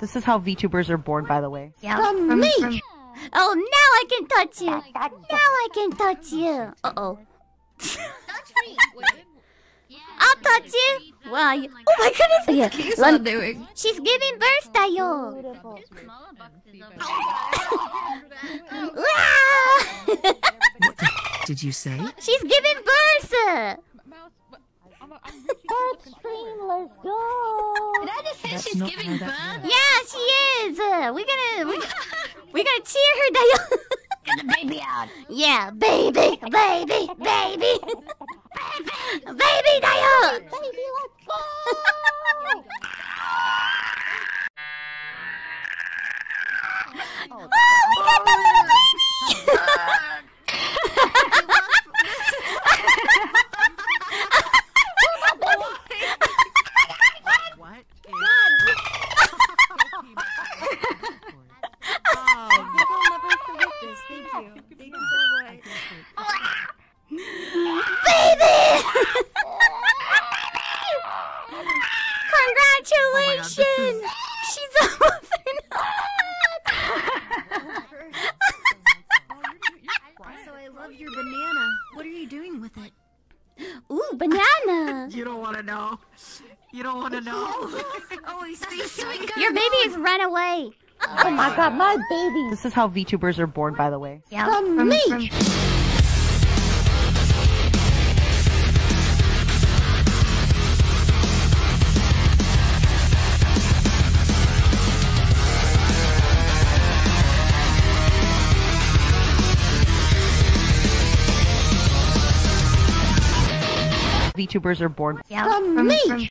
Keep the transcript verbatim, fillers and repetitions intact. This is how VTubers are born, by the way. Yeah. From, from me! From... Oh, now I can touch you! Now I can touch you! Uh-oh. I'll touch you! Why? Oh my goodness! Yeah. What doing? She's giving birth, Dayo! What the f did you say? She's giving birth! Stream, let's go! Did I just say That's she's giving birth? That yeah, she is! Uh, we're gonna... We're, we're gonna cheer her, Dayo! Get the baby out! Yeah, baby! Baby! Baby! Baby, Dayo! Baby, let's go! Oh, we got the little baby! What is... Oh, we will never forget this. Thank you. Thank you so much. Baby! Congratulations! Oh God, is... She's a mother now! So I love your banana. What are you doing with it? Ooh, banana! You don't want to know. You don't want to know. Oh, he's doing good. Your baby's run away. Oh my God, my baby! This is how VTubers are born, by the way. Yeah. From, from me! From... VTubers are born. Yeah. From me! From